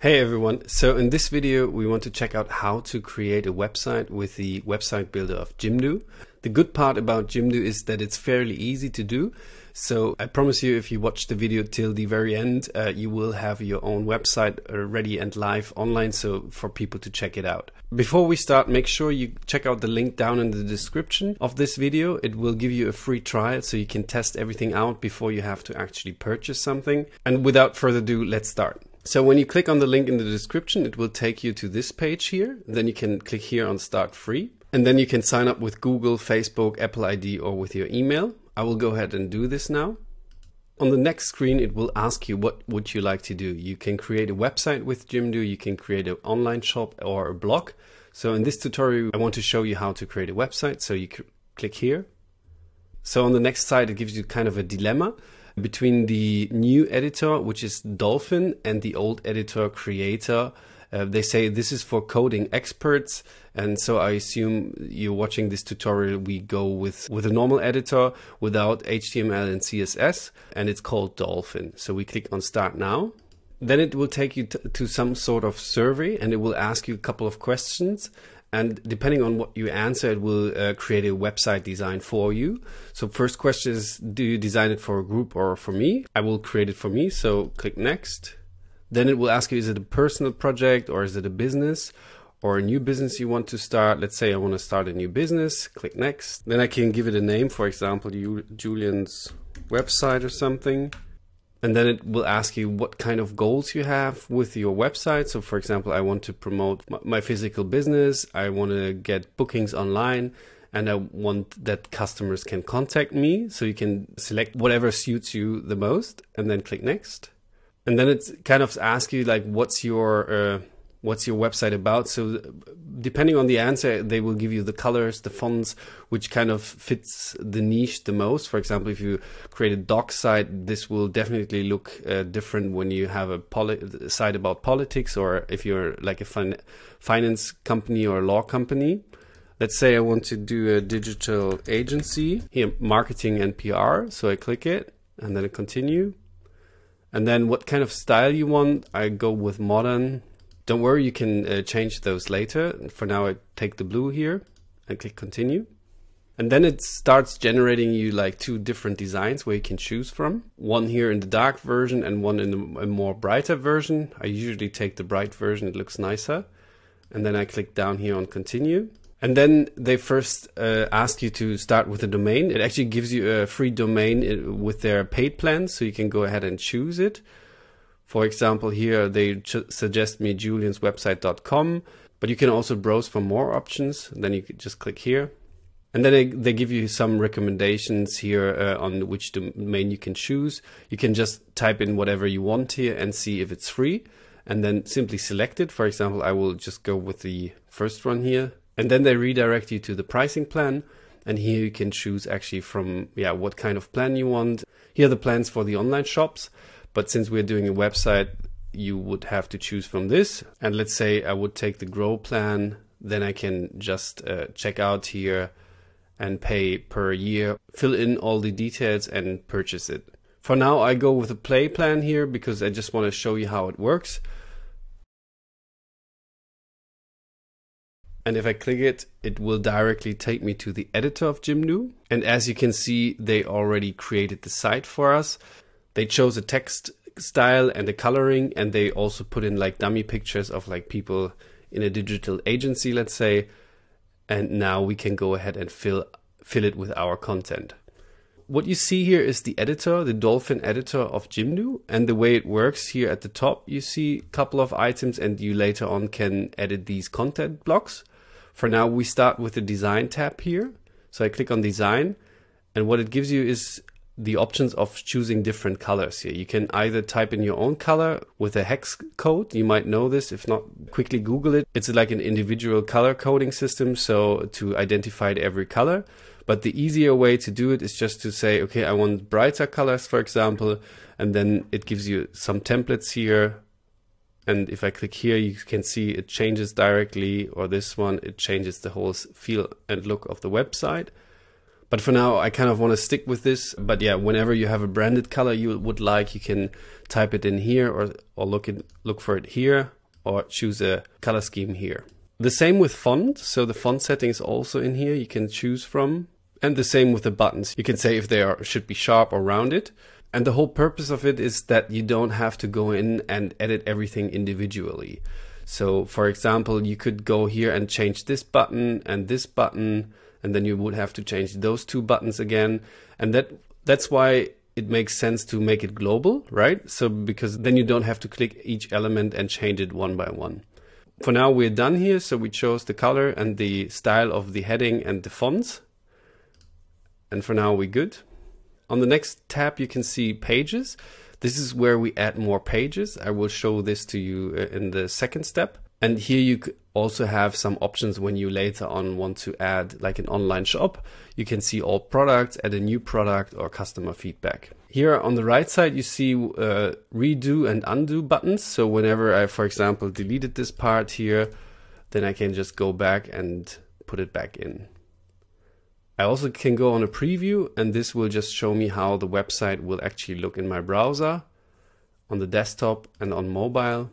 Hey everyone, so in this video we want to check out how to create a website with the website builder of Jimdo. The good part about Jimdo is that it's fairly easy to do, so I promise you if you watch the video till the very end you will have your own website ready and live online so for people to check it out. Before we start, make sure you check out the link down in the description of this video. It will give you a free trial so you can test everything out before you have to actually purchase something. And without further ado, let's start. So when you click on the link in the description, it will take you to this page here. Then you can click here on Start Free. And then you can sign up with Google, Facebook, Apple ID, or with your email. I will go ahead and do this now. On the next screen, it will ask you what would you like to do. You can create a website with Jimdo, you can create an online shop or a blog. So in this tutorial, I want to show you how to create a website. So you click here. So on the next side, it gives you kind of a dilemma between the new editor, which is Dolphin, and the old editor Creator. They say this is for coding experts, and so I assume you're watching this tutorial, we go with a normal editor without HTML and CSS, and it's called Dolphin. So we click on Start Now. Then it will take you to some sort of survey, and it will ask you a couple of questions. And depending on what you answer, it will create a website design for you. So first question is, do you design it for a group or for me? I will create it for me, so click Next. Then it will ask you, is it a personal project or is it a business or a new business you want to start? Let's say I want to start a new business, click Next. Then I can give it a name, for example, Julian's website or something. And then it will ask you what kind of goals you have with your website. So for example, I want to promote my physical business. I want to get bookings online and I want that customers can contact me. So you can select whatever suits you the most and then click Next. And then it's kind of asks you like, what's your website about? So depending on the answer, they will give you the colors, the fonts, which kind of fits the niche the most. For example, if you create a doc site, this will definitely look different when you have a site about politics, or if you're like a finance company or a law company. Let's say I want to do a digital agency here, marketing and PR. So I click it and then I continue. And then what kind of style you want? I go with modern. Don't worry, you can change those later. For now, I take the blue here and click continue. And then it starts generating you like two different designs where you can choose from. One here in the dark version and one in a more brighter version. I usually take the bright version, it looks nicer. And then I click down here on continue. And then they first ask you to start with a domain. It actually gives you a free domain with their paid plan, so you can go ahead and choose it. For example, here they suggest me julianswebsite.com, but you can also browse for more options. Then you could just click here. And then they give you some recommendations here on which domain you can choose. You can just type in whatever you want here and see if it's free and then simply select it. For example, I will just go with the first one here. And then they redirect you to the pricing plan. And here you can choose actually from what kind of plan you want. Here are the plans for the online shops. But since we're doing a website, you would have to choose from this. And let's say I would take the grow plan. Then I can just check out here and pay per year, fill in all the details and purchase it. For now, I go with a play plan here because I just want to show you how it works. And if I click it, it will directly take me to the editor of Jimdo. And as you can see, they already created the site for us. They chose a text style and a coloring, and they also put in like dummy pictures of like people in a digital agency, let's say. And now we can go ahead and fill it with our content. What you see here is the editor, the Dolphin editor of Jimdo, and the way it works here at the top, you see a couple of items and you later on can edit these content blocks. For now, we start with the design tab here. So I click on design, and what it gives you is the options of choosing different colors here. You can either type in your own color with a hex code. You might know this. If not, quickly Google it. It's like an individual color coding system, so to identify every color. But the easier way to do it is just to say, okay, I want brighter colors, for example, and then it gives you some templates here. And if I click here, you can see it changes directly, or this one, it changes the whole feel and look of the website. But for now, I kind of want to stick with this. But yeah, whenever you have a branded color you would like, you can type it in here or look for it here, or choose a color scheme here. The same with font. So the font settings also in here you can choose from. And the same with the buttons. You can say if they should be sharp or rounded. And the whole purpose of it is that you don't have to go in and edit everything individually. So for example, you could go here and change this button, and then you would have to change those two buttons again. And that's why it makes sense to make it global, right? So because then you don't have to click each element and change it one by one. For now, we're done here. So we chose the color and the style of the heading and the fonts. And for now, we're good. On the next tab, you can see pages. This is where we add more pages. I will show this to you in the second step. And here you also have some options when you later on want to add like an online shop. You can see all products, add a new product, or customer feedback. Here on the right side, you see redo and undo buttons. So whenever I, for example, deleted this part here, then I can just go back and put it back in. I also can go on a preview, and this will just show me how the website will actually look in my browser, on the desktop and on mobile.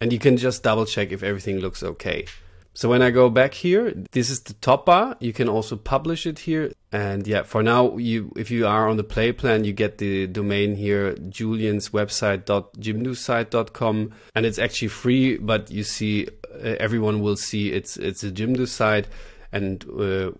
And you can just double check if everything looks okay. So when I go back here, this is the top bar. You can also publish it here. And yeah, for now, if you are on the Play plan, you get the domain here, julianswebsite.jimdosite.com, and it's actually free, but you see everyone will see it's a Jimdo site. And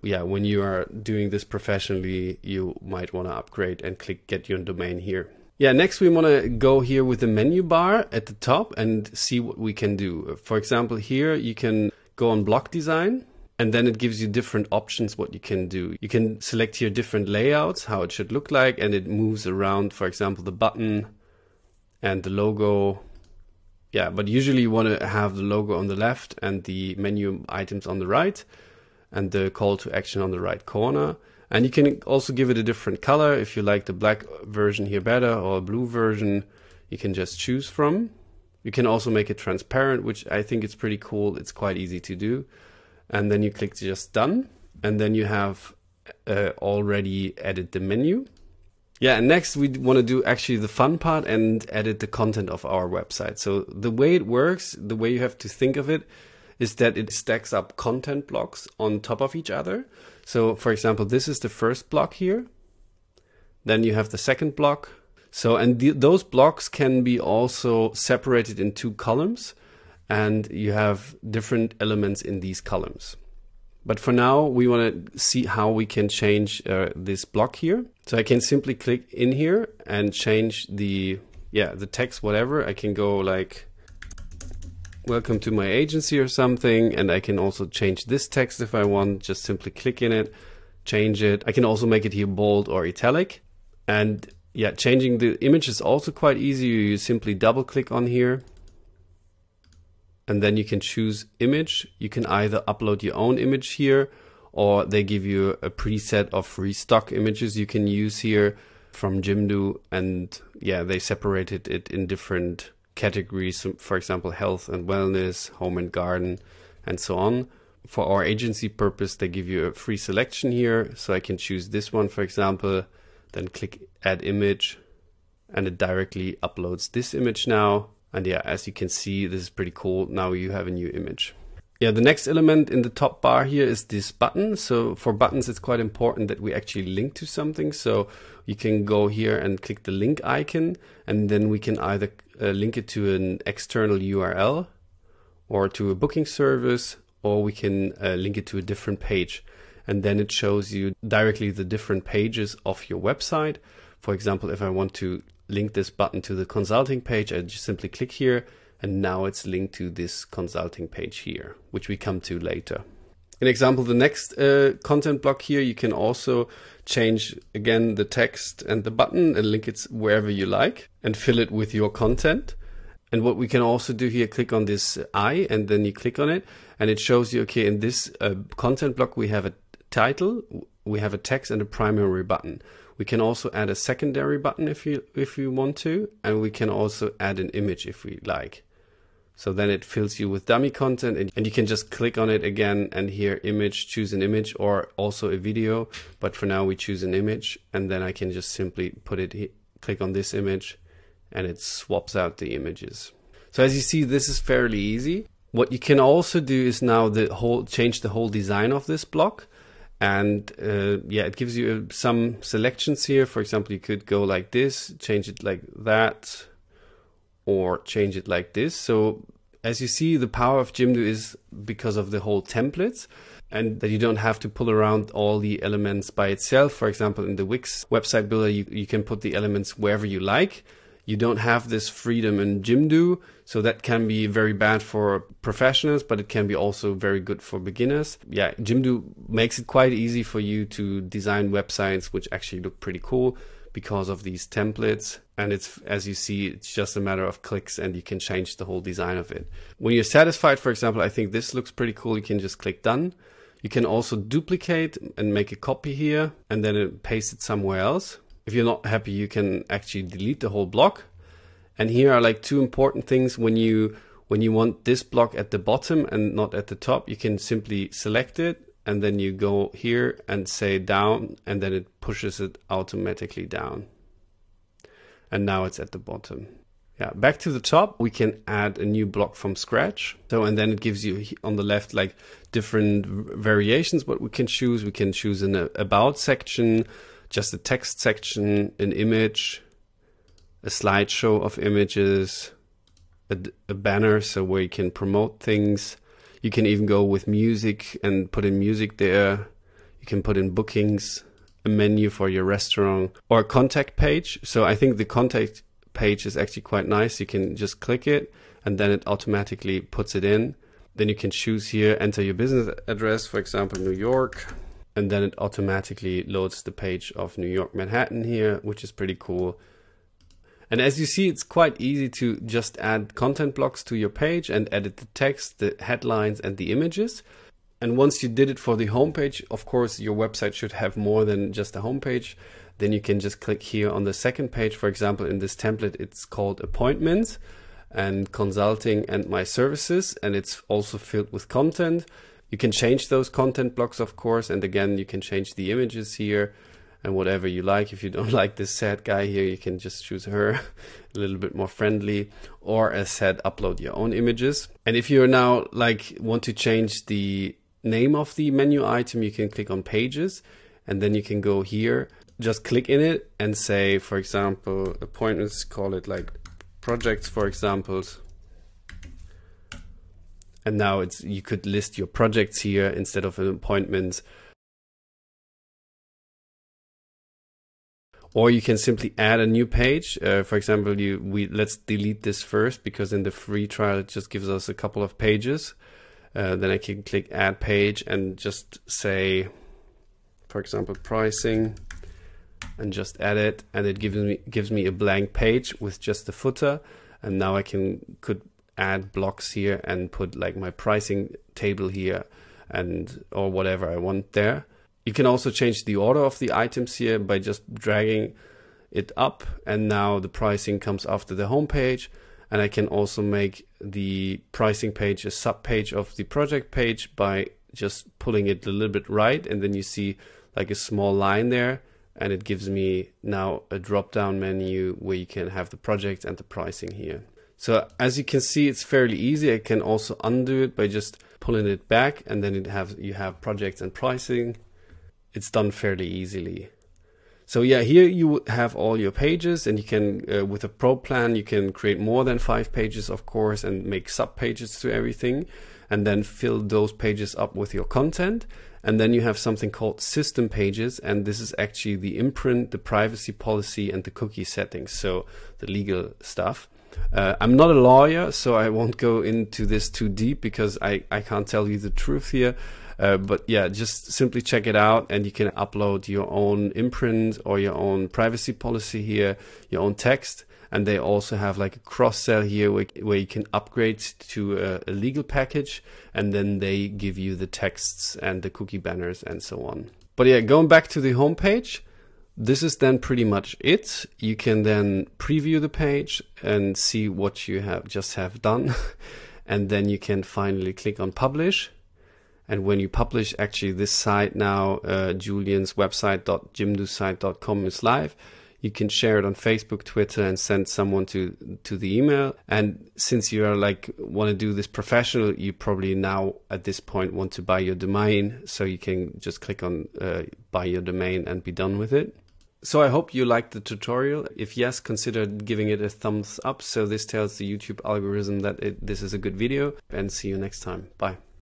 yeah, when you are doing this professionally, you might want to upgrade and click get your domain here. Yeah, next we want to go here with the menu bar at the top and see what we can do. For example, here you can go on block design, and then it gives you different options what you can do. You can select here different layouts, how it should look like, and it moves around, for example, the button and the logo. Yeah, but usually you want to have the logo on the left and the menu items on the right and the call to action on the right corner. And you can also give it a different color. If you like the black version here better or a blue version, you can just choose from. You can also make it transparent, which I think is pretty cool. It's quite easy to do. And then you click just done. And then you have already added the menu. Yeah, and next we want to do actually the fun part and edit the content of our website. So the way it works, the way you have to think of it, is that it stacks up content blocks on top of each other. So for example, this is the first block here. Then you have the second block. So, and those blocks can be also separated in two columns, and you have different elements in these columns. But for now, we want to see how we can change this block here. So I can simply click in here and change the text, whatever. I can go like, welcome to my agency or something. And I can also change this text if I want, just simply click in it, change it. I can also make it here bold or italic. And yeah, changing the image is also quite easy. You simply double click on here, and then you can choose image. You can either upload your own image here, or they give you a preset of free stock images you can use here from Jimdo. And yeah, they separated it in different categories, for example, health and wellness, home and garden, and so on. For our agency purpose, they give you a free selection here. So I can choose this one, for example, then click add image, and it directly uploads this image now. And yeah, as you can see, this is pretty cool. Now you have a new image. Yeah, the next element in the top bar here is this button. So for buttons, it's quite important that we actually link to something. So you can go here and click the link icon, and then we can either link it to an external URL or to a booking service, or we can link it to a different page. And then it shows you directly the different pages of your website. For example, if I want to link this button to the consulting page, I just simply click here, and now it's linked to this consulting page here, which we come to later. An example, the next content block here, you can also change again the text and the button and link it wherever you like and fill it with your content. And what we can also do here, click on this eye, and then you click on it, and it shows you, okay, in this content block, we have a title, we have a text and a primary button. We can also add a secondary button if you want to, and we can also add an image if we like. So then it fills you with dummy content and you can just click on it again and here image, choose an image or also a video. But for now we choose an image and then I can just simply put it here, click on this image and it swaps out the images. So as you see, this is fairly easy. What you can also do is now change the whole design of this block. And yeah, it gives you some selections here. For example, you could go like this, change it like that, or change it like this. So as you see, the power of Jimdo is because of the whole templates and that you don't have to pull around all the elements by itself. For example, in the Wix website builder, you can put the elements wherever you like. You don't have this freedom in Jimdo, so that can be very bad for professionals, but it can be also very good for beginners. Yeah, Jimdo makes it quite easy for you to design websites which actually look pretty cool because of these templates. And it's, as you see, it's just a matter of clicks and you can change the whole design of it. When you're satisfied, for example, I think this looks pretty cool, you can just click done. You can also duplicate and make a copy here and then paste it somewhere else. If you're not happy, you can actually delete the whole block. And here are like two important things. When you want this block at the bottom and not at the top, you can simply select it and then you go here and say down and then it pushes it automatically down. And now it's at the bottom. Yeah, back to the top, we can add a new block from scratch. So, and then it gives you on the left, like different variations, what we can choose. We can choose an about section, just a text section, an image, a slideshow of images, a banner, so where you can promote things. You can even go with music and put in music there. You can put in bookings, a menu for your restaurant, or a contact page. So I think the contact page is actually quite nice. You can just click it and then it automatically puts it in. Then you can choose here, enter your business address, for example, New York. And then it automatically loads the page of New York, Manhattan here, which is pretty cool. And as you see, it's quite easy to just add content blocks to your page and edit the text, the headlines and the images. And once you did it for the homepage, of course, your website should have more than just a homepage. Then you can just click here on the second page. For example, in this template, it's called appointments and consulting and my services. And it's also filled with content. You can change those content blocks, of course, and again, you can change the images here and whatever you like. If you don't like this sad guy here, you can just choose her, a little bit more friendly, or as said, upload your own images. And if you're now like want to change the name of the menu item, you can click on pages and then you can go here, just click in it and say, for example, appointments, call it like projects, for example. And now it's, you could list your projects here instead of an appointment. Or you can simply add a new page. For example, let's delete this first because in the free trial, it just gives us a couple of pages. Then I can click add page and just say, for example, pricing and just add it. And it gives me a blank page with just the footer. And now I could add blocks here and put like my pricing table here and or whatever I want there. You can also change the order of the items here by just dragging it up and now the pricing comes after the home page. And I can also make the pricing page a sub page of the project page by just pulling it a little bit right, and then you see like a small line there and it gives me now a drop down menu where you can have the project and the pricing here. So as you can see, it's fairly easy. I can also undo it by just pulling it back and then you have projects and pricing. It's done fairly easily. So yeah, here you have all your pages and you can, with a pro plan, you can create more than 5 pages, of course, and make sub pages to everything and then fill those pages up with your content. And then you have something called system pages. And this is actually the imprint, the privacy policy and the cookie settings. So the legal stuff. I'm not a lawyer, so I won't go into this too deep because I can't tell you the truth here. But yeah, just simply check it out and you can upload your own imprint or your own privacy policy here, your own text. And they also have like a cross-sell here where you can upgrade to a legal package and then they give you the texts and the cookie banners and so on. But yeah, going back to the homepage. This is then pretty much it. You can then preview the page and see what you have just done. And then you can finally click on publish. And when you publish, actually this site now, Julian's website.jimdosite.com is live. You can share it on Facebook, Twitter, and send someone to the email. And since you are like, want to do this professional, you probably now at this point want to buy your domain. So you can just click on buy your domain and be done with it. So I hope you liked the tutorial. If yes, consider giving it a thumbs up. So this tells the YouTube algorithm that this is a good video, and see you next time. Bye.